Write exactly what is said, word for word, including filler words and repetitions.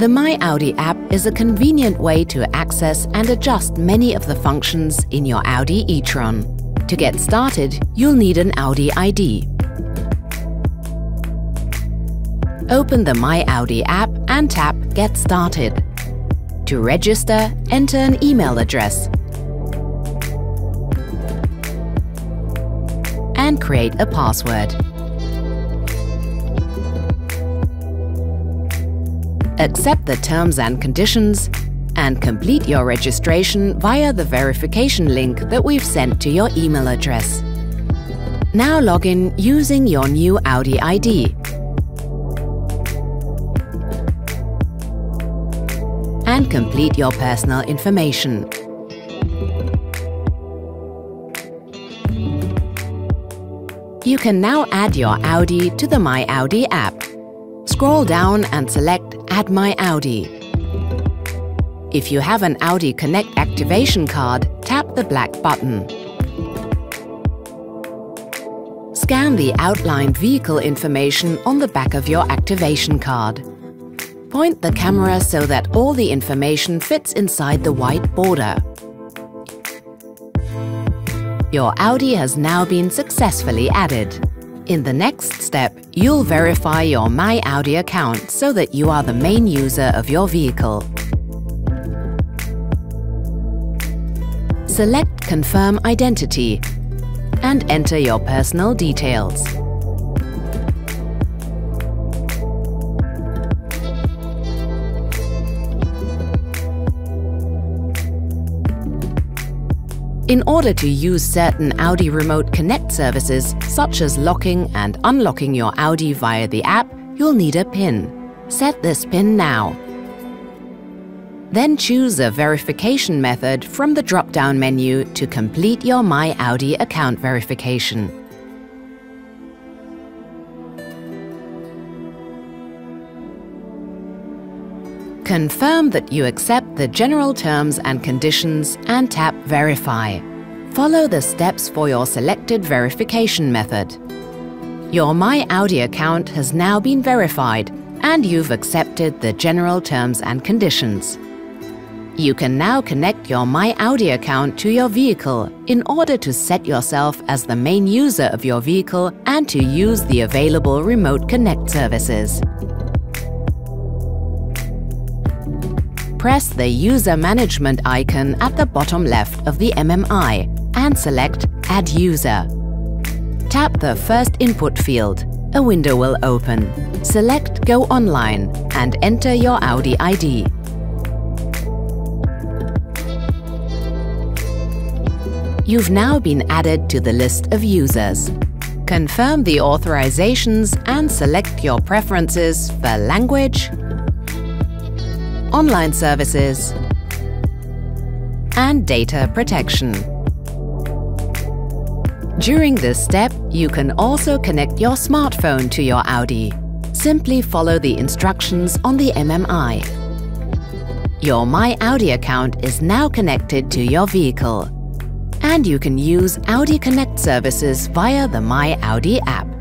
The MyAudi app is a convenient way to access and adjust many of the functions in your Audi e-tron. To get started, you'll need an Audi I D. Open the MyAudi app and tap Get Started. To register, enter an email address and create a password. Accept the terms and conditions and complete your registration via the verification link that we've sent to your email address. Now log in using your new Audi I D and complete your personal information. You can now add your Audi to the MyAudi app. Scroll down and select Add MyAudi. If you have an Audi Connect activation card, tap the black button. Scan the outlined vehicle information on the back of your activation card. Point the camera so that all the information fits inside the white border. Your Audi has now been successfully added. In the next step, you'll verify your MyAudi account so that you are the main user of your vehicle. Select Confirm Identity and enter your personal details. In order to use certain Audi Remote Connect services, such as locking and unlocking your Audi via the app, you'll need a PIN. Set this PIN now. Then choose a verification method from the drop-down menu to complete your MyAudi account verification. Confirm that you accept the general terms and conditions and tap Verify. Follow the steps for your selected verification method. Your MyAudi account has now been verified and you've accepted the general terms and conditions. You can now connect your MyAudi account to your vehicle in order to set yourself as the main user of your vehicle and to use the available Remote Connect services. Press the User Management icon at the bottom left of the M M I and select Add User. Tap the first input field. A window will open. Select Go Online and enter your Audi I D. You've now been added to the list of users. Confirm the authorizations and select your preferences for language, online services, and data protection. During this step, you can also connect your smartphone to your Audi. Simply follow the instructions on the M M I. Your MyAudi account is now connected to your vehicle. And you can use Audi Connect services via the MyAudi app.